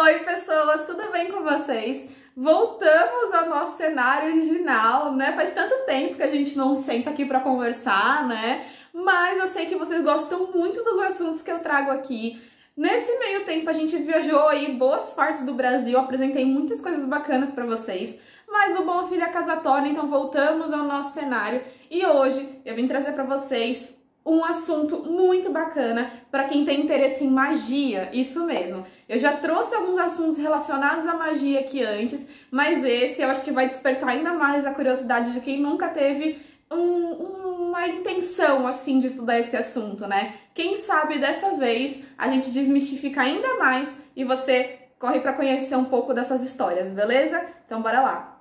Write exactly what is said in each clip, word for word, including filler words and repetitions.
Oi pessoas, tudo bem com vocês? Voltamos ao nosso cenário original, né? Faz tanto tempo que a gente não senta aqui para conversar, né? Mas eu sei que vocês gostam muito dos assuntos que eu trago aqui. Nesse meio tempo a gente viajou aí boas partes do Brasil, apresentei muitas coisas bacanas para vocês, mas o bom filho é casa torna, então voltamos ao nosso cenário e hoje eu vim trazer para vocês um assunto muito bacana para quem tem interesse em magia, isso mesmo. Eu já trouxe alguns assuntos relacionados à magia aqui antes, mas esse eu acho que vai despertar ainda mais a curiosidade de quem nunca teve um, uma intenção, assim, de estudar esse assunto, né? Quem sabe dessa vez a gente desmistifica ainda mais e você corre para conhecer um pouco dessas histórias, beleza? Então bora lá!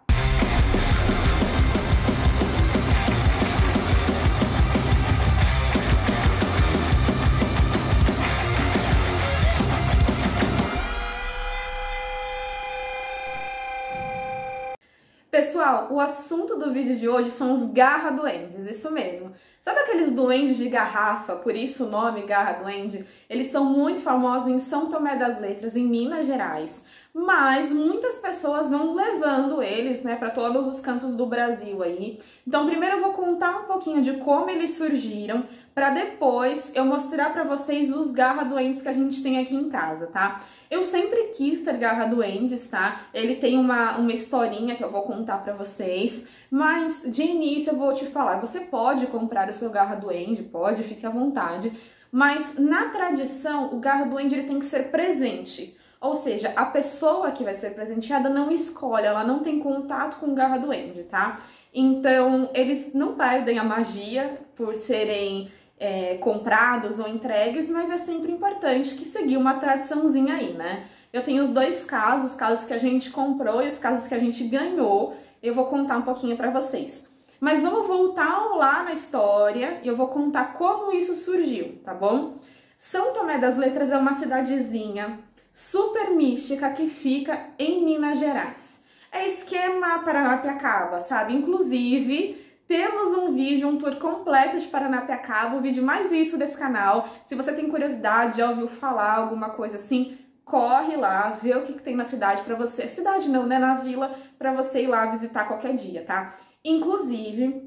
Pessoal, o assunto do vídeo de hoje são os garraduendes, isso mesmo. Sabe aqueles duendes de garrafa, por isso o nome garraduende? Eles são muito famosos em São Tomé das Letras, em Minas Gerais. Mas muitas pessoas vão levando eles, né, para todos os cantos do Brasil aí. Então primeiro eu vou contar um pouquinho de como eles surgiram, para depois eu mostrar para vocês os garraduendes que a gente tem aqui em casa, tá? Eu sempre quis ter garraduendes, tá? Ele tem uma, uma historinha que eu vou contar para vocês, mas de início eu vou te falar, você pode comprar o seu garraduende, pode, fique à vontade, mas na tradição o garraduende ele tem que ser presente, ou seja, a pessoa que vai ser presenteada não escolhe, ela não tem contato com o garraduende, tá? Então eles não perdem a magia por serem... É, comprados ou entregues, mas é sempre importante que seguir uma tradiçãozinha aí, né? Eu tenho os dois casos, os casos que a gente comprou e os casos que a gente ganhou, eu vou contar um pouquinho pra vocês. Mas vamos voltar lá na história e eu vou contar como isso surgiu, tá bom? São Tomé das Letras é uma cidadezinha super mística que fica em Minas Gerais. É esquema Paranapiacaba, sabe? Inclusive... temos um vídeo, um tour completo de Paranapiacaba, o vídeo mais visto desse canal. Se você tem curiosidade, já ouviu falar alguma coisa assim, corre lá, vê o que, que tem na cidade pra você. Cidade não, né? Na vila, pra você ir lá visitar qualquer dia, tá? Inclusive,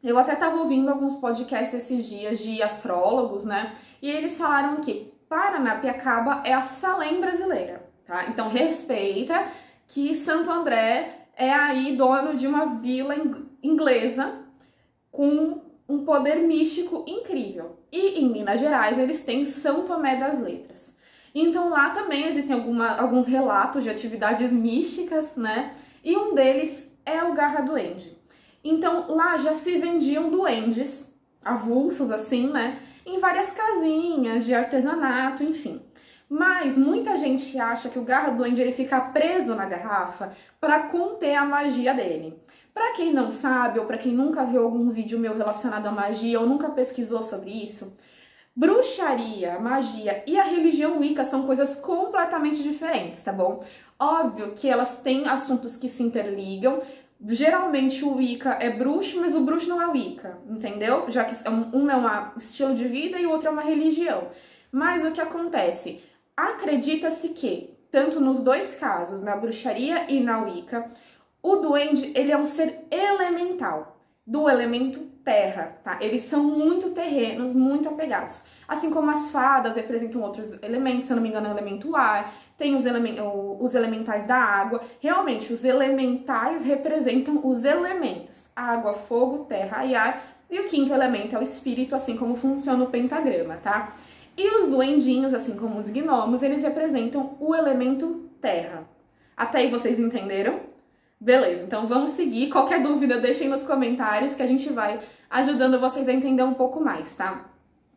eu até tava ouvindo alguns podcasts esses dias de astrólogos, né? E eles falaram que Paranapiacaba é a Salém brasileira, tá? Então respeita que Santo André é aí dono de uma vila inglesa, com um poder místico incrível. E em Minas Gerais eles têm São Tomé das Letras. Então lá também existem alguma, alguns relatos de atividades místicas, né? E um deles é o garraduende. Então lá já se vendiam duendes, avulsos assim, né? Em várias casinhas de artesanato, enfim. Mas muita gente acha que o garraduende ele fica preso na garrafa para conter a magia dele. Pra quem não sabe, ou pra quem nunca viu algum vídeo meu relacionado à magia, ou nunca pesquisou sobre isso, bruxaria, magia e a religião Wicca são coisas completamente diferentes, tá bom? Óbvio que elas têm assuntos que se interligam, geralmente o Wicca é bruxo, mas o bruxo não é Wicca, entendeu? Já que um é um estilo de vida e o outro é uma religião. Mas o que acontece? Acredita-se que, tanto nos dois casos, na bruxaria e na Wicca, o duende, ele é um ser elemental, do elemento terra, tá? Eles são muito terrenos, muito apegados. Assim como as fadas representam outros elementos, se eu não me engano, é o elemento ar, tem os, elemen os elementais da água. Realmente, os elementais representam os elementos, água, fogo, terra e ar. E o quinto elemento é o espírito, assim como funciona o pentagrama, tá? E os duendinhos, assim como os gnomos, eles representam o elemento terra. Até aí vocês entenderam? Beleza, então vamos seguir. Qualquer dúvida, deixem nos comentários que a gente vai ajudando vocês a entender um pouco mais, tá?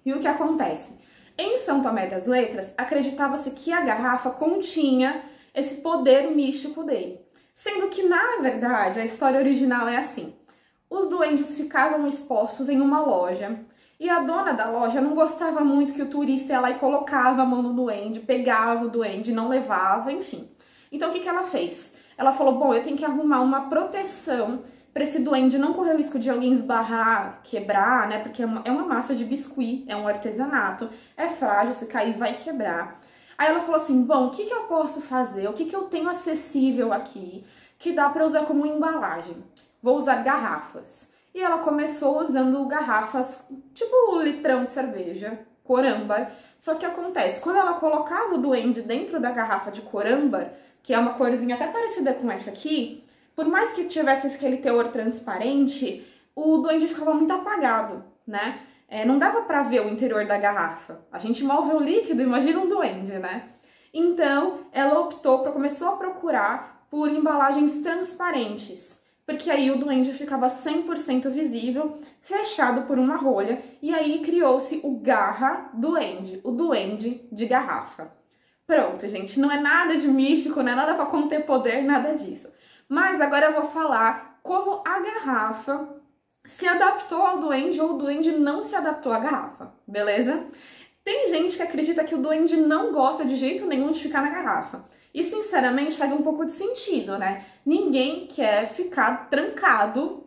E o que acontece? Em São Tomé das Letras, acreditava-se que a garrafa continha esse poder místico dele. Sendo que, na verdade, a história original é assim. Os duendes ficavam expostos em uma loja e a dona da loja não gostava muito que o turista ia lá e colocava a mão no duende, pegava o duende, não levava, enfim. Então o que que ela fez? Ela falou, bom, eu tenho que arrumar uma proteção para esse duende não correr o risco de alguém esbarrar, quebrar, né? Porque é uma, é uma massa de biscuit, é um artesanato, é frágil, se cair vai quebrar. Aí ela falou assim, bom, o que que eu posso fazer? O que que eu tenho acessível aqui que dá para usar como embalagem? Vou usar garrafas. E ela começou usando garrafas, tipo litrão de cerveja, corâmbar. Só que acontece, quando ela colocava o duende dentro da garrafa de corâmbar, que é uma corzinha até parecida com essa aqui, por mais que tivesse aquele teor transparente, o duende ficava muito apagado, né? É, não dava pra ver o interior da garrafa. A gente mal vê o líquido, imagina um duende, né? Então, ela optou, pra, começou a procurar por embalagens transparentes, porque aí o duende ficava cem por cento visível, fechado por uma rolha, e aí criou-se o garraduende, o duende de garrafa. Pronto, gente, não é nada de místico, não é nada pra conter poder, nada disso. Mas agora eu vou falar como a garrafa se adaptou ao duende ou o duende não se adaptou à garrafa, beleza? Tem gente que acredita que o duende não gosta de jeito nenhum de ficar na garrafa. E, sinceramente, faz um pouco de sentido, né? Ninguém quer ficar trancado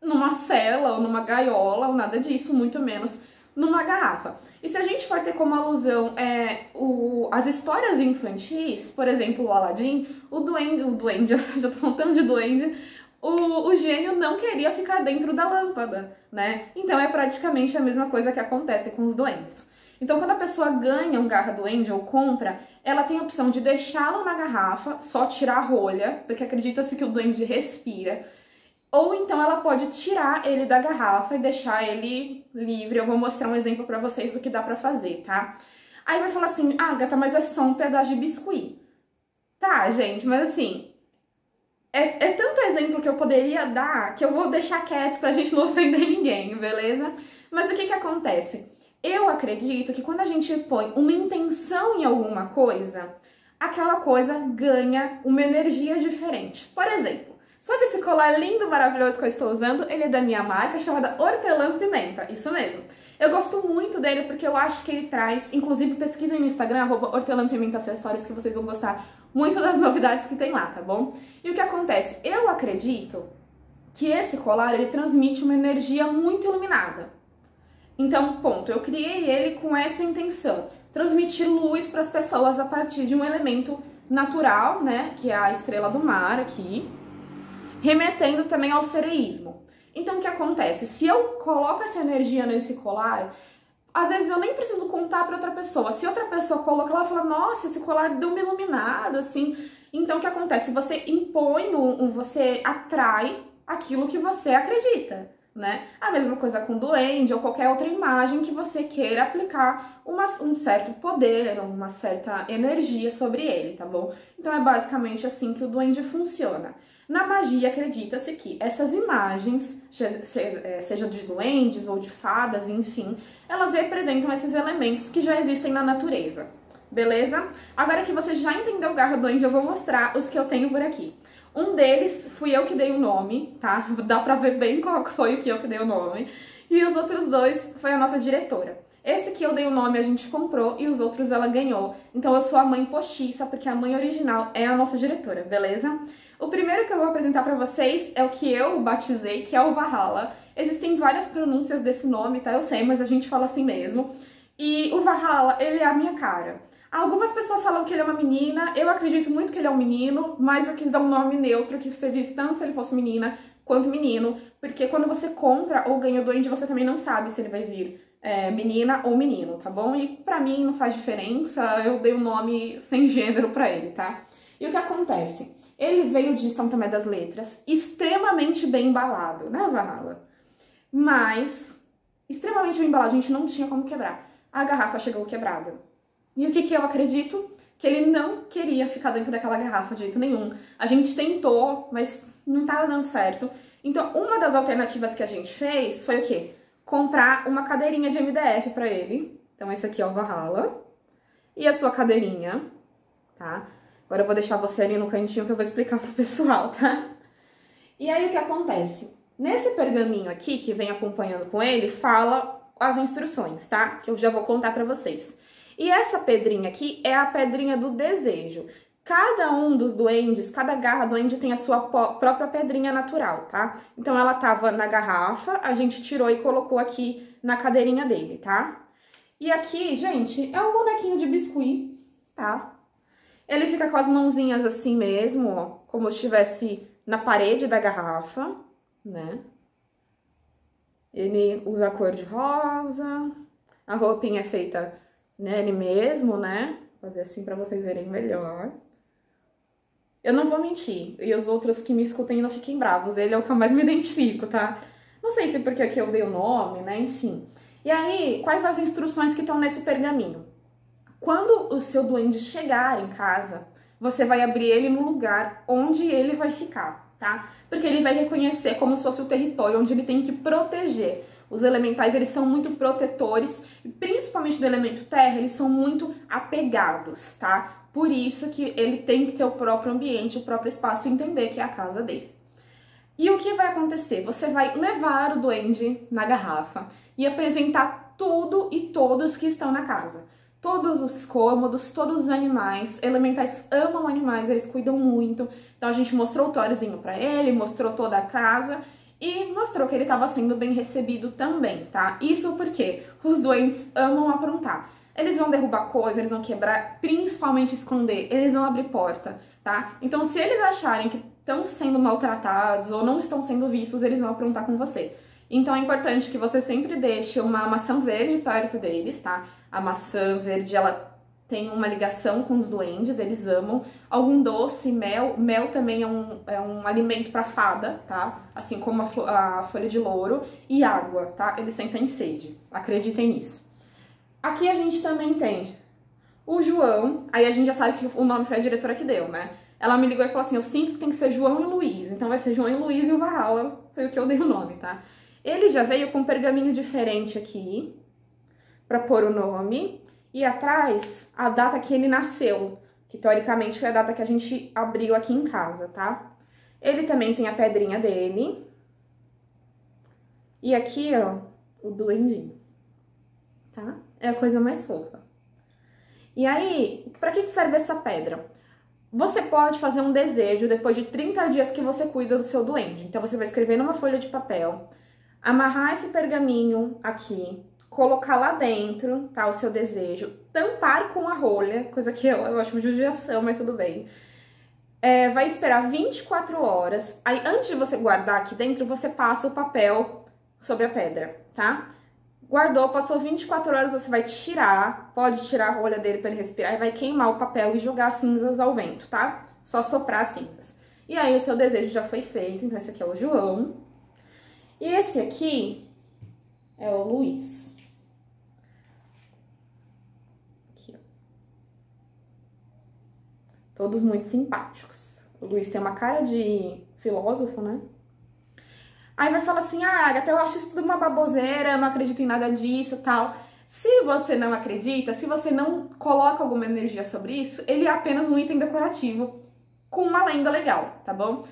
numa cela ou numa gaiola ou nada disso, muito menos numa garrafa. E se a gente for ter como alusão é, o, as histórias infantis, por exemplo, o Aladim, o duende, o duende, já tô falando de duende, O, o gênio não queria ficar dentro da lâmpada, né? Então é praticamente a mesma coisa que acontece com os duendes. Então quando a pessoa ganha um garraduende ou compra, ela tem a opção de deixá-lo na garrafa, só tirar a rolha, porque acredita-se que o duende respira, ou então ela pode tirar ele da garrafa e deixar ele livre. Eu vou mostrar um exemplo pra vocês do que dá pra fazer, tá? Aí vai falar assim, ah, Agatha, mas é só um pedaço de biscuit. Tá, gente, mas assim... É, é tanto exemplo que eu poderia dar que eu vou deixar quieto pra gente não ofender ninguém, beleza? Mas o que que acontece? Eu acredito que quando a gente põe uma intenção em alguma coisa, aquela coisa ganha uma energia diferente. Por exemplo, sabe esse colar lindo, maravilhoso que eu estou usando? Ele é da minha marca, chamada Hortelã Pimenta, isso mesmo. Eu gosto muito dele porque eu acho que ele traz, inclusive pesquisa no Instagram, arroba Hortelã Pimenta Acessórios, que vocês vão gostar muito das novidades que tem lá, tá bom? E o que acontece? Eu acredito que esse colar, ele transmite uma energia muito iluminada. Então, ponto. Eu criei ele com essa intenção. Transmitir luz para as pessoas a partir de um elemento natural, né? Que é a estrela do mar aqui. Remetendo também ao sereísmo. Então, o que acontece? Se eu coloco essa energia nesse colar... Às vezes eu nem preciso contar para outra pessoa. Se outra pessoa coloca, ela fala, nossa, esse colar deu uma iluminada, assim. Então o que acontece? Você impõe, um, um, você atrai aquilo que você acredita, né? A mesma coisa com duende ou qualquer outra imagem que você queira aplicar uma, um certo poder, uma certa energia sobre ele, tá bom? Então é basicamente assim que o duende funciona. Na magia, acredita-se que essas imagens, seja de duendes ou de fadas, enfim, elas representam esses elementos que já existem na natureza, beleza? Agora que você já entendeu o garraduende, eu vou mostrar os que eu tenho por aqui. Um deles, fui eu que dei o nome, tá? Dá pra ver bem qual foi o que eu que dei o nome. E os outros dois foi a nossa diretora. Esse que eu dei o nome a gente comprou e os outros ela ganhou. Então eu sou a mãe postiça, porque a mãe original é a nossa diretora, beleza? O primeiro que eu vou apresentar pra vocês é o que eu batizei, que é o Valhalla. Existem várias pronúncias desse nome, tá? Eu sei, mas a gente fala assim mesmo. E o Valhalla, ele é a minha cara. Algumas pessoas falam que ele é uma menina, eu acredito muito que ele é um menino, mas eu quis dar um nome neutro que servisse tanto se ele fosse menina quanto menino, porque quando você compra ou ganha o duende, você também não sabe se ele vai vir É, menina ou menino, tá bom? E pra mim não faz diferença, eu dei um nome sem gênero pra ele, tá? E o que acontece? Ele veio de São Tomé das Letras, extremamente bem embalado, né, Valhalla? Mas, extremamente bem embalado, a gente não tinha como quebrar. A garrafa chegou quebrada. E o que que eu acredito? Que ele não queria ficar dentro daquela garrafa de jeito nenhum. A gente tentou, mas não tava dando certo. Então, uma das alternativas que a gente fez foi o quê? Comprar uma cadeirinha de M D F pra ele. Então esse aqui é o Valhalla. E a sua cadeirinha, tá? Agora eu vou deixar você ali no cantinho que eu vou explicar pro pessoal, tá? E aí o que acontece? Nesse pergaminho aqui, que vem acompanhando com ele, fala as instruções, tá? Que eu já vou contar pra vocês. E essa pedrinha aqui é a pedrinha do desejo. Cada um dos duendes, cada garra duende tem a sua própria pedrinha natural, tá? Então ela tava na garrafa, a gente tirou e colocou aqui na cadeirinha dele, tá? E aqui, gente, é um bonequinho de biscuit tá? Ele fica com as mãozinhas assim mesmo, ó, como se estivesse na parede da garrafa, né? Ele usa a cor de rosa, a roupinha é feita nele mesmo, né? Vou fazer assim pra vocês verem melhor. Eu não vou mentir, e os outros que me escutem não fiquem bravos, ele é o que eu mais me identifico, tá? Não sei se porque aqui eu dei o nome, né? Enfim. E aí, quais as instruções que estão nesse pergaminho? Quando o seu duende chegar em casa, você vai abrir ele no lugar onde ele vai ficar, tá? Porque ele vai reconhecer como se fosse o território onde ele tem que proteger. Os elementais, eles são muito protetores, e principalmente do elemento terra, eles são muito apegados, tá? Por isso que ele tem que ter o próprio ambiente, o próprio espaço, entender que é a casa dele. E o que vai acontecer? Você vai levar o duende na garrafa e apresentar tudo e todos que estão na casa. Todos os cômodos, todos os animais, elementais amam animais, eles cuidam muito. Então a gente mostrou o tóriozinho pra ele, mostrou toda a casa e mostrou que ele estava sendo bem recebido também, tá? Isso porque os duendes amam aprontar. Eles vão derrubar coisas, eles vão quebrar, principalmente esconder, eles vão abrir porta, tá? Então se eles acharem que estão sendo maltratados ou não estão sendo vistos, eles vão aprontar com você. Então é importante que você sempre deixe uma maçã verde perto deles, tá? A maçã verde, ela tem uma ligação com os duendes, eles amam. Algum doce, mel. Mel também é um, é um alimento para fada, tá? Assim como a, a folha de louro. E água, tá? Eles sentem sede, acreditem nisso. Aqui a gente também tem o João. Aí a gente já sabe que o nome foi a diretora que deu, né? Ela me ligou e falou assim, eu sinto que tem que ser João e Luiz. Então vai ser João e Luiz e o Valhalla, foi o que eu dei o nome, tá? Ele já veio com um pergaminho diferente aqui, para pôr o nome, e atrás a data que ele nasceu, que teoricamente foi a data que a gente abriu aqui em casa, tá? Ele também tem a pedrinha dele, e aqui, ó, o duendinho, tá? É a coisa mais fofa. E aí, pra que serve essa pedra? Você pode fazer um desejo depois de trinta dias que você cuida do seu duende, então você vai escrever numa folha de papel, amarrar esse pergaminho aqui, colocar lá dentro, tá, o seu desejo, tampar com a rolha, coisa que eu, eu acho uma judiação, mas tudo bem. É, vai esperar vinte e quatro horas, aí antes de você guardar aqui dentro, você passa o papel sobre a pedra, tá? Guardou, passou vinte e quatro horas, você vai tirar, pode tirar a rolha dele para ele respirar, e vai queimar o papel e jogar as cinzas ao vento, tá? Só soprar as cinzas. E aí o seu desejo já foi feito, então esse aqui é o João. E esse aqui é o Luiz. Aqui, ó. Todos muito simpáticos. O Luiz tem uma cara de filósofo, né? Aí vai falar assim, ah, Agatha, eu acho isso tudo uma baboseira, eu não acredito em nada disso e tal. Se você não acredita, se você não coloca alguma energia sobre isso, ele é apenas um item decorativo com uma lenda legal, tá bom?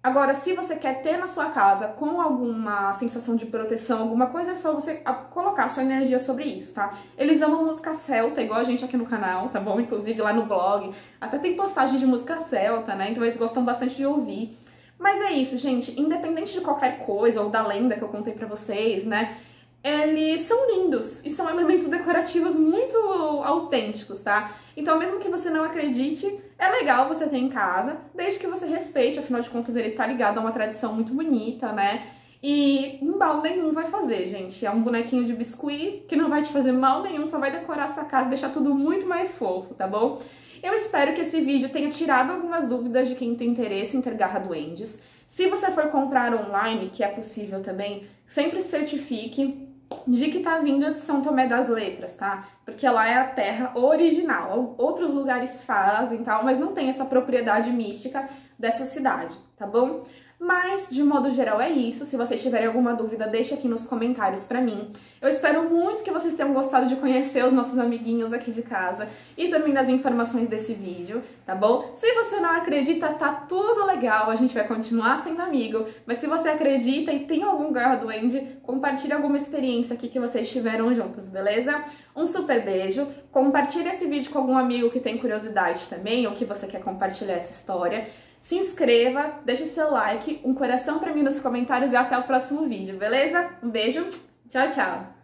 Agora, se você quer ter na sua casa com alguma sensação de proteção, alguma coisa, é só você colocar sua energia sobre isso, tá? Eles amam música celta, igual a gente aqui no canal, tá bom? Inclusive lá no blog, até tem postagem de música celta, né? Então eles gostam bastante de ouvir. Mas é isso, gente. Independente de qualquer coisa ou da lenda que eu contei pra vocês, né? Eles são lindos e são elementos decorativos muito autênticos, tá? Então, mesmo que você não acredite, é legal você ter em casa, desde que você respeite, afinal de contas ele está ligado a uma tradição muito bonita, né? E mal nenhum vai fazer, gente. É um bonequinho de biscuit que não vai te fazer mal nenhum, só vai decorar a sua casa e deixar tudo muito mais fofo, tá bom? Eu espero que esse vídeo tenha tirado algumas dúvidas de quem tem interesse em ter garraduendes. Se você for comprar online, que é possível também, sempre certifique de que tá vindo de São Tomé das Letras, tá? Porque lá é a terra original. Outros lugares fazem e tal, mas não tem essa propriedade mística dessa cidade, tá bom? Mas, de modo geral, é isso. Se vocês tiverem alguma dúvida, deixa aqui nos comentários pra mim. Eu espero muito que vocês tenham gostado de conhecer os nossos amiguinhos aqui de casa e também das informações desse vídeo, tá bom? Se você não acredita, tá tudo legal, a gente vai continuar sendo amigo, mas se você acredita e tem algum garraduende, compartilhe alguma experiência aqui que vocês tiveram juntos, beleza? Um super beijo, compartilhe esse vídeo com algum amigo que tem curiosidade também ou que você quer compartilhar essa história. Se inscreva, deixe seu like, um coração pra mim nos comentários e até o próximo vídeo, beleza? Um beijo, tchau, tchau!